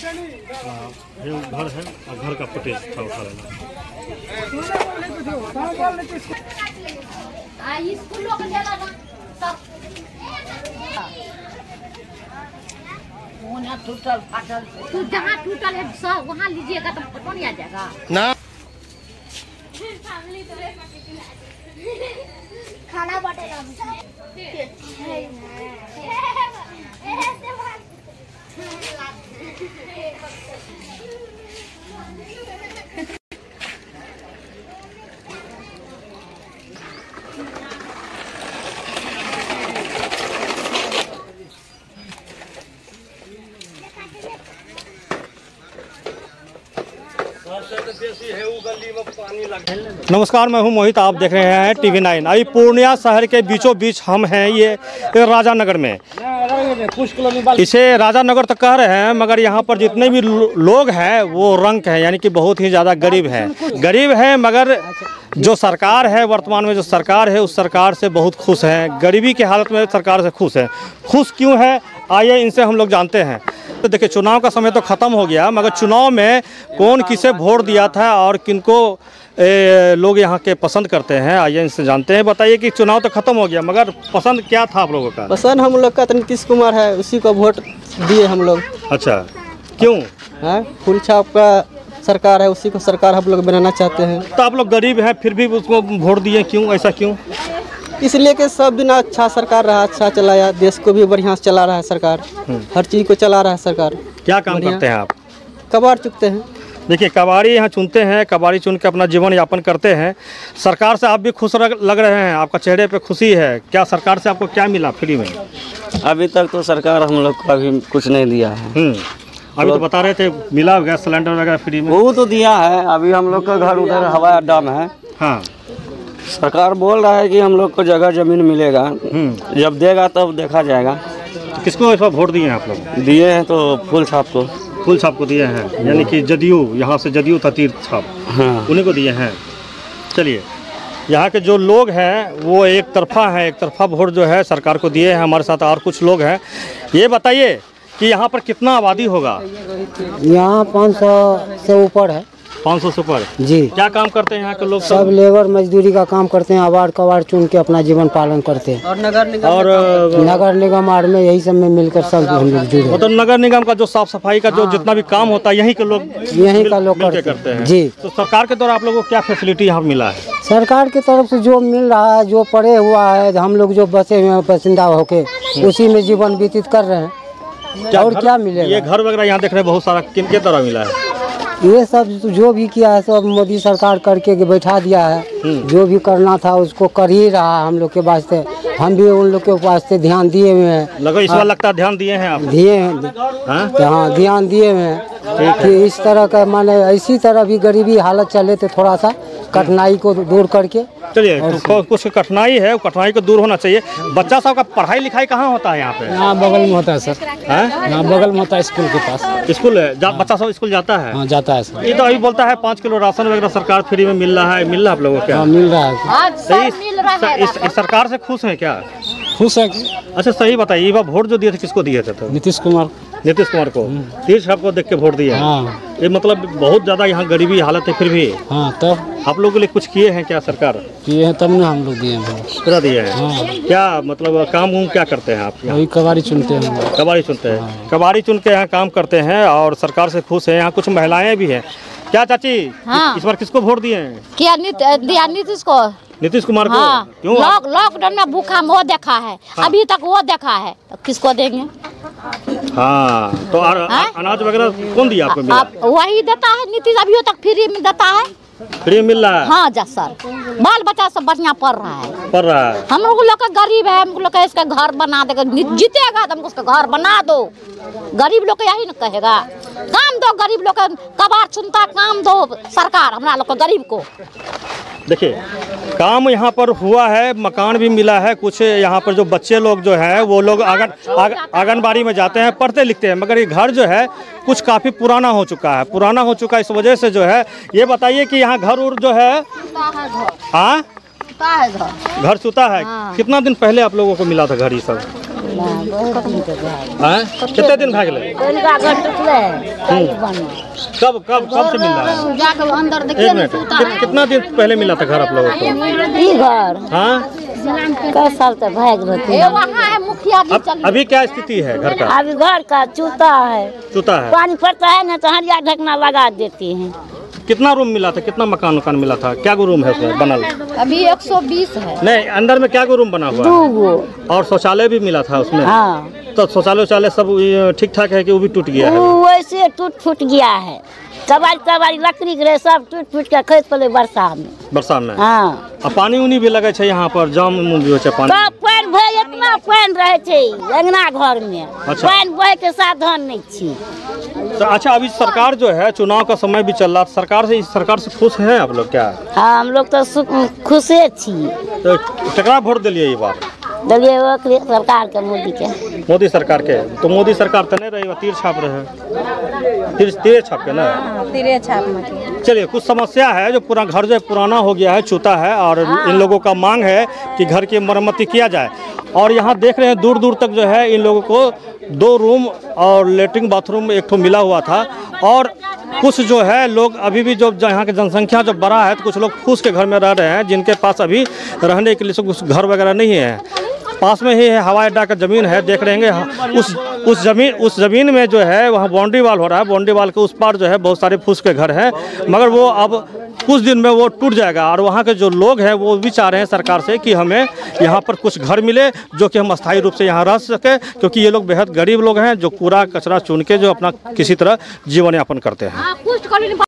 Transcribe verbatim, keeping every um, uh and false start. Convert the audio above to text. घर है और घर का फुटेज था उठा लेना। टूटल फाटल तू जहाँ टूटल है सब वहाँ लीजिएगा तो पता नहीं आ जाएगा ना। खाना बांटेगा नमस्कार, मैं हूं मोहित, आप देख रहे हैं टीवी नाइन। अभी पूर्णिया शहर के बीचों बीच हम हैं, ये राजा नगर में, इसे राजा नगर तक कह रहे हैं, मगर यहाँ पर जितने भी लोग हैं वो रंक हैं, यानी कि बहुत ही ज़्यादा गरीब हैं। गरीब हैं मगर जो सरकार है, वर्तमान में जो सरकार है, उस सरकार से बहुत खुश हैं। गरीबी की हालत में सरकार से खुश हैं। खुश क्यों है, आइए इनसे हम लोग जानते हैं। तो देखिए, चुनाव का समय तो ख़त्म हो गया, मगर चुनाव में कौन किसे वोट दिया था और किनको ए, लोग यहाँ के पसंद करते हैं, आइए इनसे जानते हैं। बताइए कि चुनाव तो ख़त्म हो गया, मगर पसंद क्या था आप लोगों का? पसंद हम लोग का तो नीतीश कुमार है, उसी को वोट दिए हम लोग। अच्छा, क्यों? हाँ, फुल छाप का सरकार है, उसी को सरकार हम लोग बनाना चाहते हैं। तो आप लोग गरीब हैं फिर भी उसको वोट दिए, क्यों? ऐसा क्यों? इसलिए कि सब दिन अच्छा सरकार रहा, अच्छा चलाया, देश को भी बढ़िया से चला रहा है सरकार, हर चीज़ को चला रहा है सरकार। क्या काम करते हैं आप? कबाड़ चुकते हैं। देखिए, कबाड़ी यहाँ चुनते हैं, कबाड़ी चुन के अपना जीवन यापन करते हैं। सरकार से आप भी खुश लग रहे हैं, आपका चेहरे पे खुशी है। क्या सरकार से आपको क्या मिला फ्री में? अभी तक तो सरकार हम लोग को अभी कुछ नहीं दिया है। अभी तो बता रहे थे मिला गैस सिलेंडर वगैरह फ्री में, वो तो दिया है। अभी हम लोग का घर उधर हवाई अड्डा में है। हाँ, सरकार बोल रहा है कि हम लोग को जगह जमीन मिलेगा, जब देगा तब देखा जाएगा। किसको इस बार वोट दिए हैं आप लोग? दिए हैं तो फुल छाप को। फुल छाप को दिए हैं, यानी कि जदयू, यहाँ से जदयू था तीर्थ छाप, हाँ, उन्हीं को दिए हैं। चलिए, यहाँ के जो लोग हैं वो एक तरफा हैं, एक तरफा वोट जो है सरकार को दिए हैं। हमारे साथ और कुछ लोग हैं। ये बताइए कि यहाँ पर कितना आबादी होगा? यहाँ पाँच सौ से ऊपर है। पाँच सौ से ऊपर? जी। क्या काम करते हैं यहाँ के लोग? सब लेबर मजदूरी का काम करते हैं, आवार कवाड़ चुन के अपना जीवन पालन करते हैं। और नगर निगम और नगर निगम और में यही सब में मिलकर सब हम लोग जुड़े। मतलब नगर निगम का जो साफ सफाई का जो जितना भी काम होता है यहीं के लोग यहीं का लोग करते हैं। जी। तो सरकार के द्वारा आप लोगों को क्या फैसिलिटी यहाँ मिला है? सरकार की तरफ से जो मिल रहा है, जो पड़े हुआ है, हम लोग जो बसे हुए हैं पसंदा होके, उसी में जीवन व्यतीत कर रहे हैं। और क्या मिले? ये घर वगैरह यहाँ देख रहे हैं बहुत सारा, किनके द्वारा मिला है? ये सब जो भी किया है सब मोदी सरकार करके बैठा दिया है। जो भी करना था उसको कर ही रहा है। हम लोग के वास्ते, हम भी उन लोग के वास्ते ध्यान दिए हुए हैं। लगा इस बार लगता है ध्यान दिए हैं आप? दिए हैं, हाँ, ध्यान दिए हुए हैं कि इस तरह का माने इसी तरह भी गरीबी हालत चले तो थोड़ा सा कठिनाई को दूर करके। चलिए, तो कुछ कठिनाई है, कठिनाई को दूर होना चाहिए। बच्चा साहब का पढ़ाई लिखाई कहाँ होता है यहाँ पे? यहाँ बगल में होता है सर। हाँ, बगल में होता है, स्कूल के पास। स्कूल है, बच्चा साहब स्कूल जाता है? जाता है सर। ये तो अभी बोलता है पाँच किलो राशन वगैरह सरकार फ्री में मिल रहा है। मिल रहा है आप लोगों को? मिल रहा है। सरकार से खुश है क्या? खुश है। अच्छा, सही बताइए, वोट जो दिए थे किसको दिए थे? नीतीश कुमार। नीतीश कुमार को तीर्थ छाप को देख के वोट दिया। हाँ। ये मतलब बहुत ज़्यादा यहाँ गरीबी हालत है फिर भी। हाँ, तब आप लोगों के लिए कुछ किए हैं क्या सरकार? किए हैं तब ना हम लोग दिए हैं। पूरा दिए हैं। हाँ। क्या मतलब काम वाम क्या करते हैं आप? वही कबाड़ी चुनते हैं। कबाड़ी चुनते हैं। हाँ। कबाड़ी चुन के यहाँ काम करते हैं और सरकार से खुश है। यहाँ कुछ महिलाएं भी हैं। क्या चाची, हाँ, इस बार किसको वोट दिए हैं? क्या दिया? नीतीश को। नीतीश कुमार को? हाँ। क्यों? लॉकडाउन में भूखा वो देखा है, हाँ, अभी तक वो देखा है, किसको देंगे? हाँ, तो आ, आ, अनाज वगैरह कौन दिया आपको? आप, वही देता है नीतीश, अभी तक फ्री में देता है। फ्री मिल रहा है? हाँ जा सर, बाल बच्चा सब बढ़िया पढ़ रहा है। पढ़ रहा है। हम लोग लोग गरीब है, हम लोग इसका घर बना देगा, जीतेगा तो हमको उसका घर बना दो। गरीब लोग यही न कहेगा, काम दो गरीब लोग, कबाड़ चुनता काम दो सरकार हमारा लोग गरीब को। देखिए, काम यहाँ पर हुआ है, मकान भी मिला है, कुछ यहाँ पर जो बच्चे लोग जो हैं वो लोग आंगन आंगनबाड़ी में जाते हैं, पढ़ते लिखते हैं, मगर ये घर जो है कुछ काफ़ी पुराना हो चुका है। पुराना हो चुका है इस वजह से जो है, ये बताइए कि यहाँ घर उर जो है, हाँ, घर सुता है। कितना दिन पहले आप लोगों को मिला था घर ये सब? कितने दिन भाग ले? कब कब कब से मिल रहा है? एक मिनट, कितना दिन पहले मिला था घर आप लोगों को? हाँ, कई साल तक भाग रहते। अभी क्या स्थिति है घर का? अभी घर का चूता है, चूता है, पानी पड़ता है ना तो हरिया ढकना लगा देती है। कितना रूम मिला था, कितना मकान उकान मिला था, क्या गो रूम है उसमें बनल? अभी एक सौ बीस है। नहीं, अंदर में क्या गो रूम बना हुआ है? और शौचालय भी मिला था उसमें? हाँ। तो शौचालय उचालय सब ठीक ठाक है कि वो भी टूट गया है? वैसे टूट फूट गया है, कबाड़ी कबाड़ी लकड़ी के सब टूट फूट के खसि पड़ले वर्षा में। वर्षा में? हाँ। आ पानी उनी भी लगे छे यहाँ पर, जाम उम भी होय छे पानी? कब पानी भय, इतना पानी रहे छे अंगना घर में। अच्छा। पानी बहे के साधन नहीं छे। तो अच्छा, अभी सरकार जो है चुनाव का समय भी चल रहा, सरकार से सरकार से खुश हैं आप लोग क्या? हाँ, हम लोग तो खुश छी। तो टकरा वोट दिलिये ये बार दलिये सरकार के, मोदी के? मोदी सरकार के। तो मोदी सरकार तो नहीं रही, तीर छाप रहे, तीर तीर छाप के ना, तीर छाप में। चलिए, कुछ समस्या है जो पूरा घर जो पुराना हो गया है, चूता है, और इन लोगों का मांग है कि घर की मरम्मती किया जाए। और यहाँ देख रहे हैं दूर दूर तक जो है इन लोगों को दो रूम और लेटरिन बाथरूम एक तो मिला हुआ था, और कुछ जो है लोग अभी भी जो यहाँ की जनसंख्या जो बड़ा है तो कुछ लोग फूस के घर में रह रहे हैं, जिनके पास अभी रहने के लिए कुछ घर वगैरह नहीं है। पास में ही है हवाई अड्डा का ज़मीन है, देख रहेंगे उस उस ज़मीन उस ज़मीन में जो है वहाँ बाउंड्री वाल हो रहा है, बाउंड्री वाल के उस पार जो है बहुत सारे फूस के घर हैं, मगर वो अब कुछ दिन में वो टूट जाएगा। और वहाँ के जो लोग हैं वो भी चाह रहे हैं सरकार से कि हमें यहाँ पर कुछ घर मिले जो कि हम स्थायी रूप से यहाँ रह सकें, क्योंकि ये लोग बेहद गरीब लोग हैं जो कूड़ा कचरा चुन के जो अपना किसी तरह जीवन यापन करते हैं।